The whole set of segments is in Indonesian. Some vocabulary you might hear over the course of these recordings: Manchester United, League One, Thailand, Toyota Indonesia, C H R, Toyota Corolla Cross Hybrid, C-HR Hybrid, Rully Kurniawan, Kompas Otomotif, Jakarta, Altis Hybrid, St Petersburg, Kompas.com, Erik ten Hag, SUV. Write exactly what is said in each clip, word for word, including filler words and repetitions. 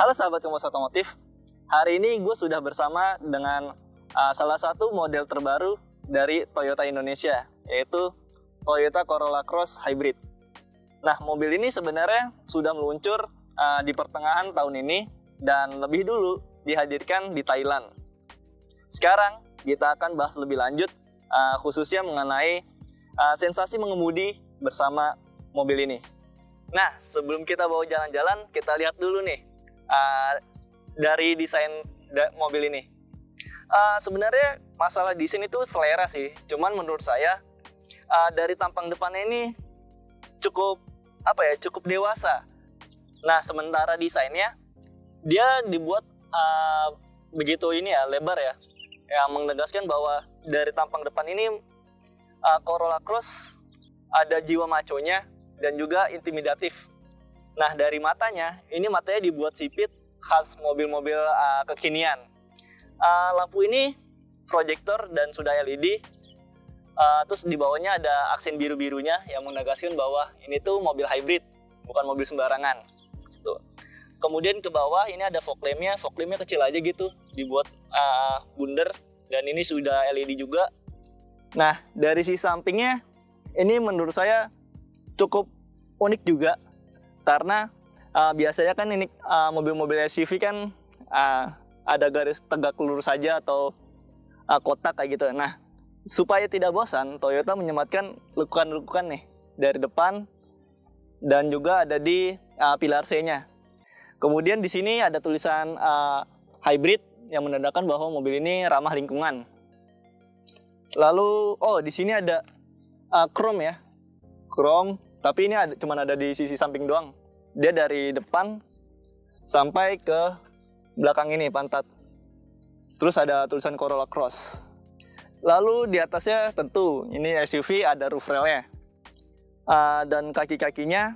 Halo sahabat Kompas Otomotif, hari ini gue sudah bersama dengan uh, salah satu model terbaru dari Toyota Indonesia, yaitu Toyota Corolla Cross Hybrid. Nah, mobil ini sebenarnya sudah meluncur uh, di pertengahan tahun ini dan lebih dulu dihadirkan di Thailand. Sekarang kita akan bahas lebih lanjut uh, khususnya mengenai uh, sensasi mengemudi bersama mobil ini. Nah, sebelum kita bawa jalan-jalan, kita lihat dulu nih uh, dari desain da- mobil ini. Uh, sebenarnya masalah desain itu selera sih, cuman menurut saya uh, dari tampang depannya ini cukup apa ya cukup dewasa. Nah, sementara desainnya dia dibuat uh, begitu ini ya lebar ya, yang menegaskan bahwa dari tampang depan ini uh, Corolla Cross ada jiwa maconya dan juga intimidatif. Nah, dari matanya ini matanya dibuat sipit khas mobil-mobil uh, kekinian. Uh, lampu ini proyektor dan sudah L E D. Uh, terus di bawahnya ada aksen biru-birunya yang menegaskan bahwa ini tuh mobil hybrid, bukan mobil sembarangan. Tuh. Kemudian ke bawah ini ada fog lampnya, fog lampnya kecil aja gitu, dibuat uh, bundar, dan ini sudah L E D juga. Nah, dari sisi sampingnya ini menurut saya cukup unik juga, karena uh, biasanya kan ini uh, mobil-mobil S U V kan uh, ada garis tegak lurus saja atau uh, kotak kayak gitu. Nah, supaya tidak bosan, Toyota menyematkan lekukan-lekukan nih dari depan dan juga ada di uh, pilar C-nya. Kemudian di sini ada tulisan uh, hybrid yang menandakan bahwa mobil ini ramah lingkungan. Lalu oh di sini ada uh, chrome ya. Chrome, tapi ini ada, cuma ada di sisi samping doang. Dia dari depan sampai ke belakang ini pantat. Terus ada tulisan Corolla Cross. Lalu di atasnya tentu ini S U V ada roof railnya, uh, dan kaki-kakinya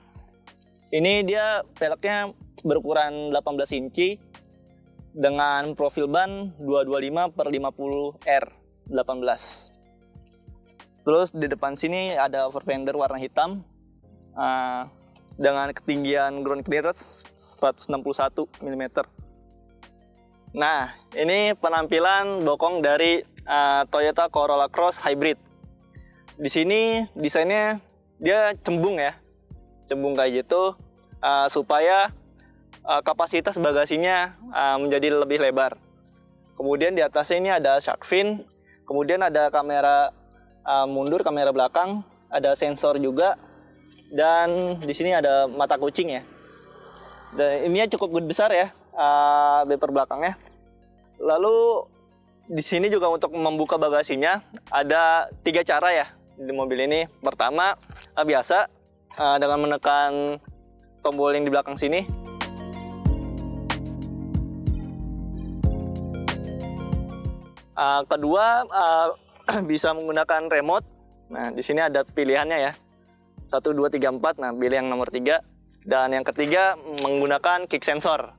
ini dia peleknya berukuran delapan belas inci dengan profil ban dua dua lima per lima puluh R delapan belas. Terus di depan sini ada overfender warna hitam uh, dengan ketinggian ground clearance seratus enam puluh satu milimeter. Nah, ini penampilan bokong dari uh, Toyota Corolla Cross Hybrid. Di sini desainnya dia cembung ya, cembung kayak gitu uh, supaya uh, kapasitas bagasinya uh, menjadi lebih lebar. Kemudian di atasnya ini ada shark fin, kemudian ada kamera uh, mundur, kamera belakang, ada sensor juga, dan di sini ada mata kucing ya. Dan ininya cukup besar ya. Uh, bumper belakangnya. Lalu di sini juga untuk membuka bagasinya ada tiga cara ya di mobil ini. Pertama uh, biasa uh, dengan menekan tombol yang di belakang sini. Uh, kedua uh, bisa menggunakan remote. Nah, di sini ada pilihannya ya. Satu, dua, tiga, empat. Nah, pilih yang nomor tiga. Dan yang ketiga menggunakan kick sensor.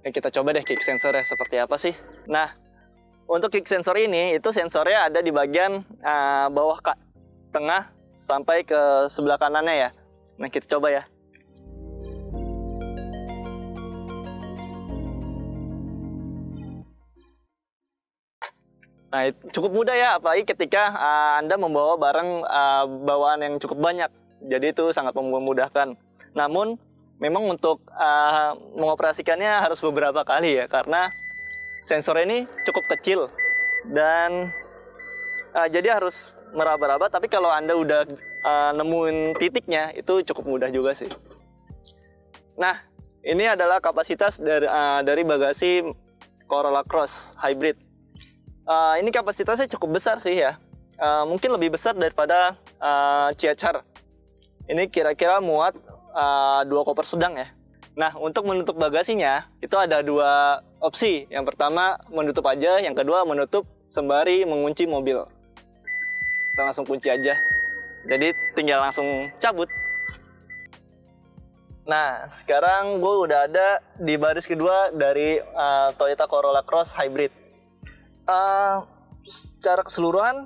Kita coba deh kick sensornya seperti apa sih. Nah, untuk kick sensor ini itu sensornya ada di bagian uh, bawah kak, tengah sampai ke sebelah kanannya ya. Nah, kita coba ya. Nah, cukup mudah ya, apalagi ketika uh, Anda membawa barang uh, bawaan yang cukup banyak. Jadi itu sangat memudahkan. Namun memang untuk uh, mengoperasikannya harus beberapa kali ya, karena sensor ini cukup kecil dan uh, jadi harus meraba-raba. Tapi kalau Anda udah uh, nemuin titiknya itu cukup mudah juga sih. Nah, ini adalah kapasitas dari, uh, dari bagasi Corolla Cross Hybrid. Uh, ini kapasitasnya cukup besar sih ya, uh, mungkin lebih besar daripada uh, C H R. Ini kira-kira muat Uh, dua koper sedang ya. Nah, untuk menutup bagasinya itu ada dua opsi. Yang pertama menutup aja, yang kedua menutup sembari mengunci mobil. Kita langsung kunci aja. Jadi tinggal langsung cabut. Nah, sekarang gue udah ada di baris kedua dari uh, Toyota Corolla Cross Hybrid. Uh, secara keseluruhan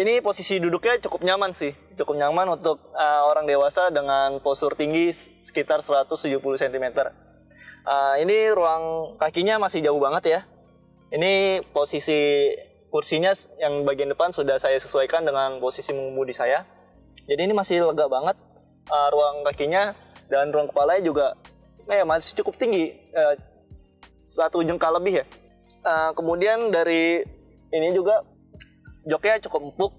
ini posisi duduknya cukup nyaman sih. Cukup nyaman untuk uh, orang dewasa dengan postur tinggi sekitar seratus tujuh puluh sentimeter. Uh, ini ruang kakinya masih jauh banget ya. Ini posisi kursinya yang bagian depan sudah saya sesuaikan dengan posisi mengemudi saya. Jadi ini masih lega banget uh, ruang kakinya, dan ruang kepalanya juga eh, masih cukup tinggi, uh, satu jengkal lebih ya. Uh, kemudian dari ini juga joknya cukup empuk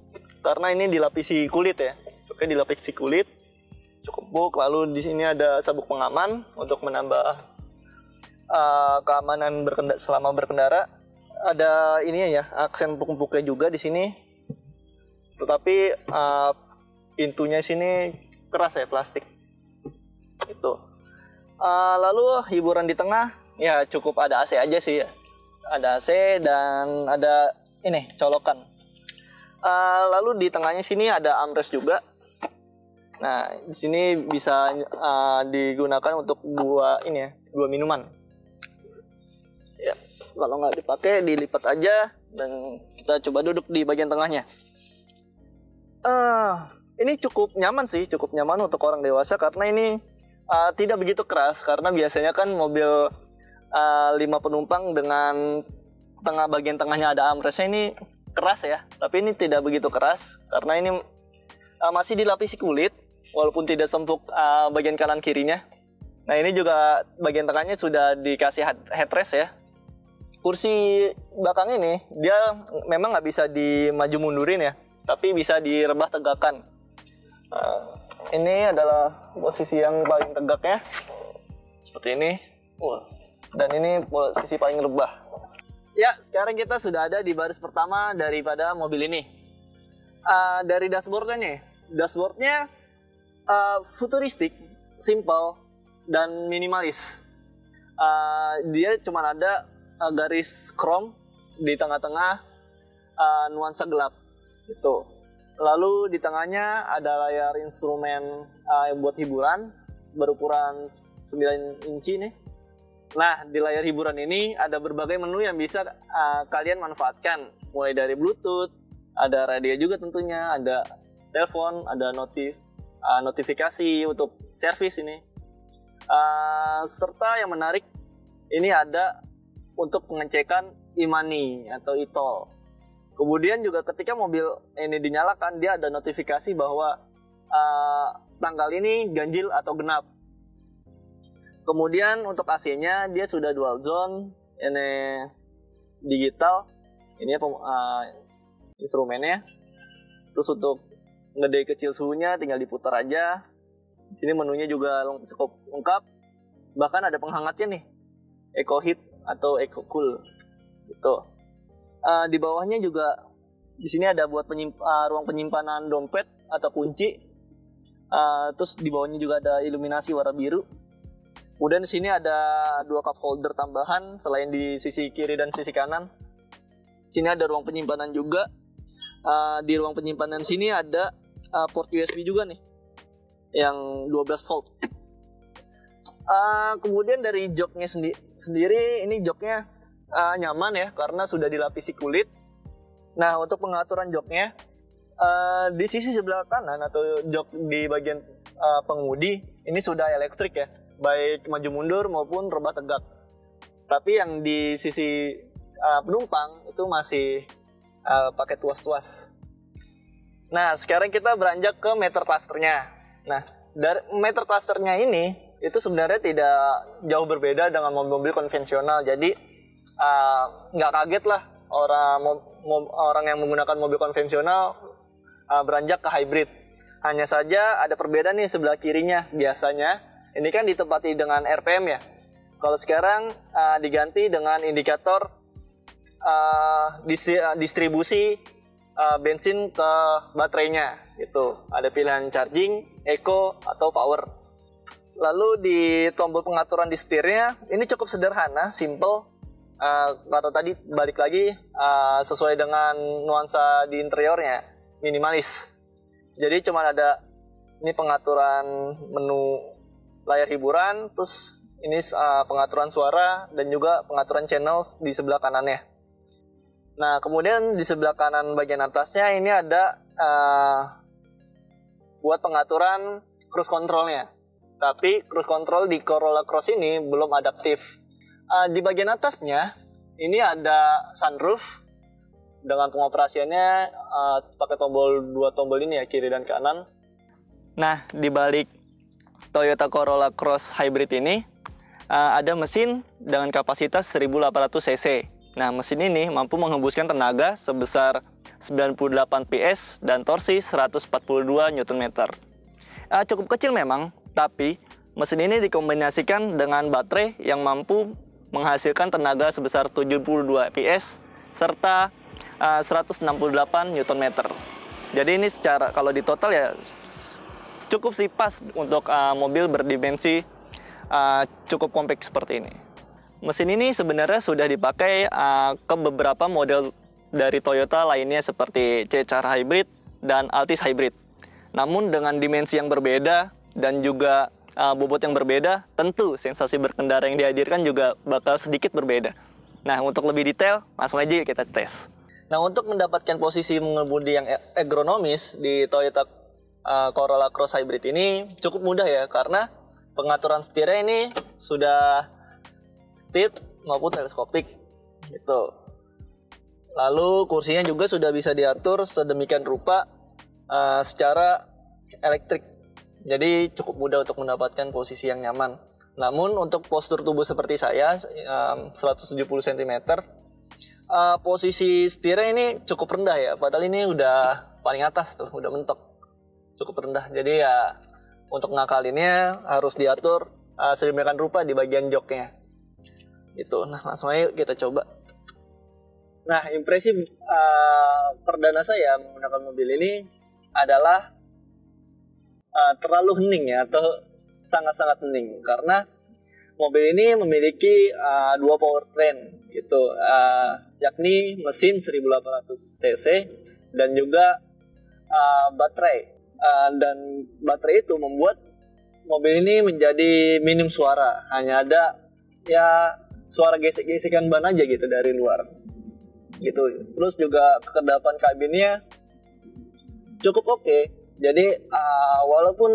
karena ini dilapisi kulit ya. Joknya dilapisi kulit cukup empuk. Lalu di sini ada sabuk pengaman untuk menambah Uh, keamanan berkendara, selama berkendara. Ada ininya ya, aksen empuk-empuknya juga di sini. Tetapi uh, pintunya sini keras ya, plastik. Itu. Uh, lalu hiburan di tengah ya cukup ada A C aja sih ya. Ada A C dan ada ini colokan. Uh, lalu di tengahnya sini ada armrest juga. Nah, di sini bisa uh, digunakan untuk dua ini ya, dua minuman. Ya, kalau nggak dipakai dilipat aja, dan kita coba duduk di bagian tengahnya. Uh, ini cukup nyaman sih, cukup nyaman untuk orang dewasa karena ini uh, tidak begitu keras, karena biasanya kan mobil uh, lima penumpang dengan tengah bagian tengahnya ada armrestnya ini keras ya, tapi ini tidak begitu keras karena ini uh, masih dilapisi kulit walaupun tidak sempuk uh, bagian kanan kirinya. Nah, ini juga bagian tengahnya sudah dikasih headrest ya. Kursi belakang ini dia memang nggak bisa dimaju mundurin ya, tapi bisa direbah tegakkan. Uh, ini adalah posisi yang paling tegaknya, seperti ini. Wah. Dan ini posisi paling rebah. Ya, sekarang kita sudah ada di baris pertama daripada mobil ini. Uh, dari dashboardnya nih, dashboardnya uh, futuristik, simple, dan minimalis. Uh, dia cuma ada garis krom di tengah-tengah, uh, nuansa gelap gitu. Lalu di tengahnya ada layar instrumen uh, buat hiburan berukuran sembilan inci nih. Nah, di layar hiburan ini ada berbagai menu yang bisa uh, kalian manfaatkan, mulai dari Bluetooth, ada radio juga tentunya, ada telepon, ada notif uh, notifikasi untuk servis ini, uh, serta yang menarik ini ada untuk pengecekan e-money atau e-tol. Kemudian juga ketika mobil ini dinyalakan, dia ada notifikasi bahwa uh, tanggal ini ganjil atau genap. Kemudian untuk A C-nya dia sudah dual zone, ini digital, ini uh, instrumennya. Terus untuk ngede kecil suhunya tinggal diputar aja. Di sini menunya juga cukup lengkap, bahkan ada penghangatnya nih, Eco Heat atau Eco Cool gitu. Uh, di bawahnya juga di sini ada buat penyimp uh, ruang penyimpanan dompet atau kunci. Uh, terus di bawahnya juga ada iluminasi warna biru. Kemudian di sini ada dua cup holder tambahan selain di sisi kiri dan sisi kanan. Di sini ada ruang penyimpanan juga. Uh, di ruang penyimpanan sini ada uh, port U S B juga nih, yang dua belas volt. Uh, kemudian dari joknya sendi sendiri, ini joknya uh, nyaman ya karena sudah dilapisi kulit. Nah, untuk pengaturan joknya, uh, di sisi sebelah kanan atau jok di bagian uh, pengemudi ini sudah elektrik ya, baik maju mundur maupun rebah tegak. Tapi yang di sisi uh, penumpang itu masih uh, pakai tuas-tuas. Nah, sekarang kita beranjak ke meter clusternya. Nah, dari meter clusternya ini itu sebenarnya tidak jauh berbeda dengan mobil-mobil konvensional. Jadi nggak uh, kaget lah orang mo, mo, orang yang menggunakan mobil konvensional uh, beranjak ke hybrid. Hanya saja ada perbedaan nih sebelah kirinya. Biasanya ini kan ditempati dengan R P M ya. Kalau sekarang uh, diganti dengan indikator uh, distri, distribusi uh, bensin ke baterainya. Itu ada pilihan charging, eco, atau power. Lalu di tombol pengaturan di setirnya ini cukup sederhana, simple. Uh, kalau tadi balik lagi uh, sesuai dengan nuansa di interiornya, minimalis. Jadi cuma ada ini pengaturan menu layar hiburan, terus ini uh, pengaturan suara dan juga pengaturan channel di sebelah kanannya. Nah, kemudian di sebelah kanan bagian atasnya ini ada uh, buat pengaturan cruise controlnya. Tapi cruise control di Corolla Cross ini belum adaptif. Uh, di bagian atasnya ini ada sunroof dengan pengoperasiannya uh, pakai tombol dua tombol ini ya, kiri dan kanan. Nah, di balik Toyota Corolla Cross Hybrid ini uh, ada mesin dengan kapasitas seribu delapan ratus cc. Nah, mesin ini mampu menghembuskan tenaga sebesar sembilan puluh delapan PS dan torsi seratus empat puluh dua newton meter. Uh, cukup kecil memang, tapi mesin ini dikombinasikan dengan baterai yang mampu menghasilkan tenaga sebesar tujuh puluh dua PS serta uh, seratus enam puluh delapan newton meter. Jadi ini secara kalau di total ya cukup sih pas untuk uh, mobil berdimensi uh, cukup kompleks seperti ini. Mesin ini sebenarnya sudah dipakai uh, ke beberapa model dari Toyota lainnya seperti C H R Hybrid dan Altis Hybrid. Namun dengan dimensi yang berbeda dan juga uh, bobot yang berbeda, tentu sensasi berkendara yang dihadirkan juga bakal sedikit berbeda. Nah, untuk lebih detail, langsung aja kita tes. Nah, untuk mendapatkan posisi mengemudi yang ergonomis di Toyota uh, Corolla Cross Hybrid ini cukup mudah ya, karena pengaturan setirnya ini sudah tip maupun teleskopik gitu. Lalu kursinya juga sudah bisa diatur sedemikian rupa uh, secara elektrik. Jadi cukup mudah untuk mendapatkan posisi yang nyaman. Namun untuk postur tubuh seperti saya, seratus tujuh puluh sentimeter, posisi setirnya ini cukup rendah ya. Padahal ini udah paling atas tuh, udah mentok. Cukup rendah. Jadi ya untuk ngakalinnya harus diatur sedemikian rupa di bagian joknya. Itu. Nah, langsung aja kita coba. Nah, impresi uh, perdana saya menggunakan mobil ini adalah Uh, terlalu hening ya, atau sangat-sangat hening, karena mobil ini memiliki uh, dua powertrain gitu, uh, yakni mesin seribu delapan ratus cc dan juga uh, baterai, uh, dan baterai itu membuat mobil ini menjadi minim suara, hanya ada ya suara gesek-gesekan ban aja gitu dari luar gitu. Terus juga kekedapan kabinnya cukup oke okay. Jadi uh, walaupun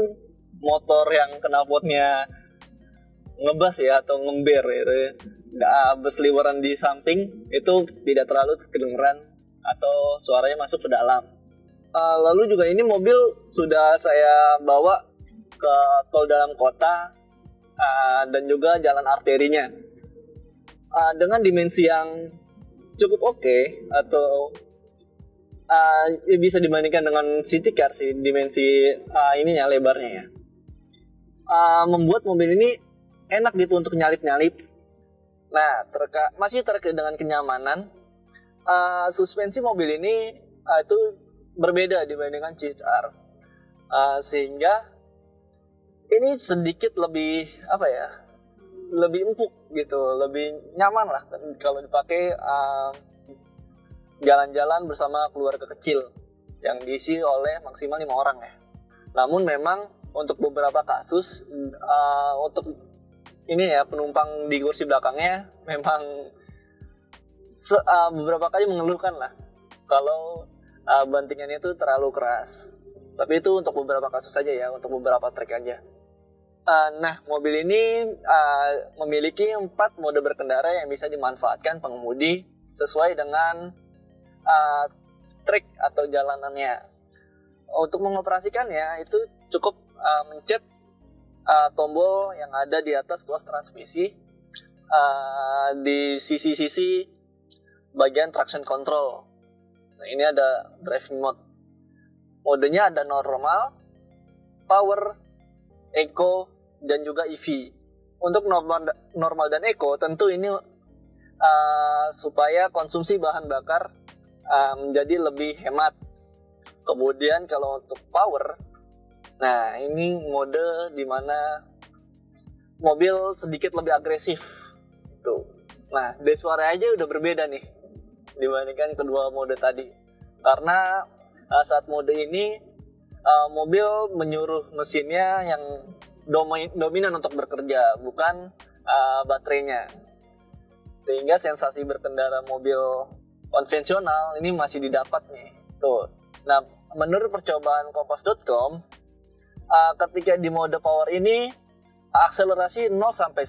motor yang knalpotnya ngebas ya atau ngember gitu ya, uh, berseliweran di samping itu tidak terlalu kedengeran atau suaranya masuk ke dalam. Uh, lalu juga ini mobil sudah saya bawa ke tol dalam kota uh, dan juga jalan arterinya uh, dengan dimensi yang cukup oke okay, atau Uh, bisa dibandingkan dengan city car sih, dimensi uh, ininya, lebarnya ya. Uh, membuat mobil ini enak gitu untuk nyalip-nyalip. Nah, terka- masih terkait dengan kenyamanan, uh, suspensi mobil ini uh, itu berbeda dibandingkan C H R, uh, sehingga ini sedikit lebih apa ya, lebih empuk gitu, lebih nyaman lah kalau dipakai. Uh, jalan-jalan bersama keluarga kecil yang diisi oleh maksimal lima orang ya. Namun memang untuk beberapa kasus uh, untuk ini ya, penumpang di kursi belakangnya memang se, uh, beberapa kali mengeluhkan lah kalau uh, bantingannya itu terlalu keras. Tapi itu untuk beberapa kasus saja ya, untuk beberapa trek aja. Uh, nah, mobil ini uh, memiliki empat mode berkendara yang bisa dimanfaatkan pengemudi sesuai dengan Uh, trik atau jalanannya. Untuk mengoperasikannya itu cukup uh, mencet uh, tombol yang ada di atas tuas transmisi uh, di sisi-sisi bagian traction control. Nah, ini ada driving mode. Modenya ada normal, power, eco, dan juga E V. Untuk normal, normal dan eco tentu ini uh, supaya konsumsi bahan bakar menjadi lebih hemat. Kemudian kalau untuk power, nah ini mode dimana mobil sedikit lebih agresif tuh. Nah, dari suara aja udah berbeda nih dibandingkan kedua mode tadi, karena saat mode ini mobil menyuruh mesinnya yang dominan untuk bekerja, bukan baterainya, sehingga sensasi berkendara mobil konvensional ini masih didapat nih tuh. Nah, menurut percobaan kompas dot com, uh, ketika di mode power ini Akselerasi nol sampai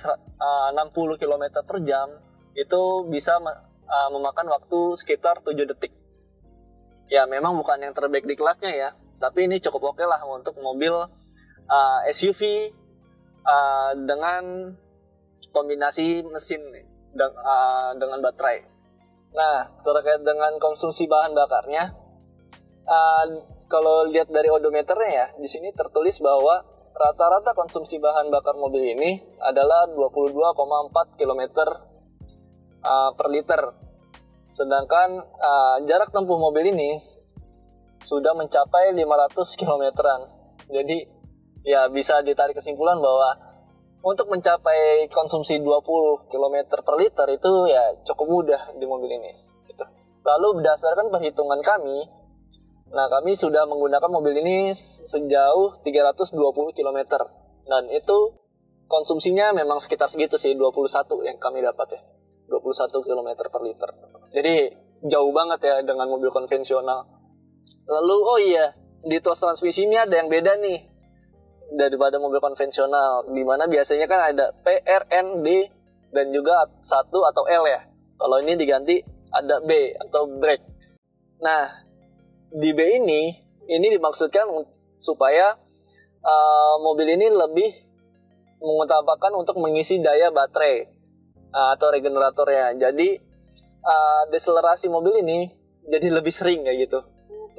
enam puluh kilometer per jam itu bisa uh, memakan waktu sekitar tujuh detik. Ya memang bukan yang terbaik di kelasnya ya, tapi ini cukup oke lah untuk mobil uh, S U V uh, dengan kombinasi mesin dan, uh, dengan baterai. Nah, terkait dengan konsumsi bahan bakarnya, uh, kalau lihat dari odometernya ya, di sini tertulis bahwa rata-rata konsumsi bahan bakar mobil ini adalah dua puluh dua koma empat kilometer per liter. Sedangkan uh, jarak tempuh mobil ini sudah mencapai lima ratus kilometeran. Jadi ya bisa ditarik kesimpulan bahwa untuk mencapai konsumsi dua puluh kilometer per liter itu ya cukup mudah di mobil ini. Gitu. Lalu berdasarkan perhitungan kami, nah, kami sudah menggunakan mobil ini sejauh tiga ratus dua puluh kilometer. Dan itu konsumsinya memang sekitar segitu sih, dua puluh satu yang kami dapat ya. dua puluh satu kilometer per liter. Jadi jauh banget ya dengan mobil konvensional. Lalu, oh iya, di tos transmisinya ada yang beda nih daripada mobil konvensional. Dimana biasanya kan ada P, R, N, D, dan juga satu atau L ya. Kalau ini diganti ada B atau brake. Nah, di B ini, ini dimaksudkan supaya uh, mobil ini lebih mengutamakan untuk mengisi daya baterai uh, atau regeneratornya. Jadi uh, deselerasi mobil ini jadi lebih sering kayak gitu.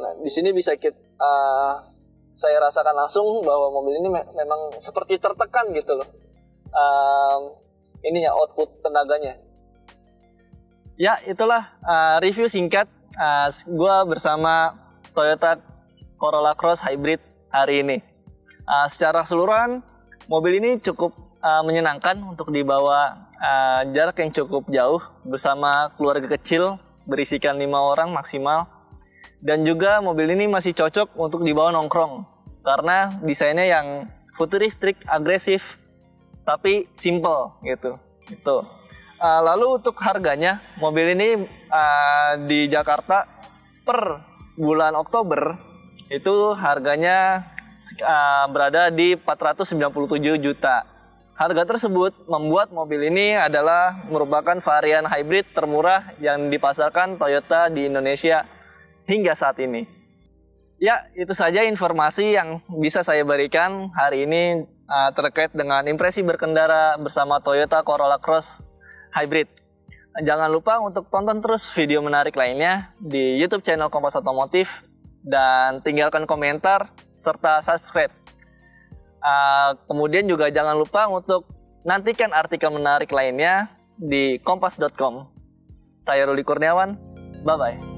Nah, di sini bisa kita, uh, saya rasakan langsung bahwa mobil ini me memang seperti tertekan gitu loh. Uh, ininya output tenaganya. Ya, itulah uh, review singkat uh, gue bersama Toyota Corolla Cross Hybrid hari ini. Uh, secara keseluruhan, mobil ini cukup uh, menyenangkan untuk dibawa uh, jarak yang cukup jauh bersama keluarga kecil berisikan lima orang maksimal. Dan juga mobil ini masih cocok untuk dibawa nongkrong karena desainnya yang futuristik, agresif, tapi simple gitu. Gitu. Uh, lalu untuk harganya, mobil ini uh, di Jakarta per bulan Oktober itu harganya uh, berada di empat ratus sembilan puluh tujuh juta. Harga tersebut membuat mobil ini adalah merupakan varian hybrid termurah yang dipasarkan Toyota di Indonesia hingga saat ini. Ya, itu saja informasi yang bisa saya berikan hari ini uh, terkait dengan impresi berkendara bersama Toyota Corolla Cross Hybrid. Jangan lupa untuk tonton terus video menarik lainnya di YouTube channel Kompas Otomotif dan tinggalkan komentar serta subscribe. Uh, kemudian juga jangan lupa untuk nantikan artikel menarik lainnya di kompas dot com. Saya Rully Kurniawan, bye-bye.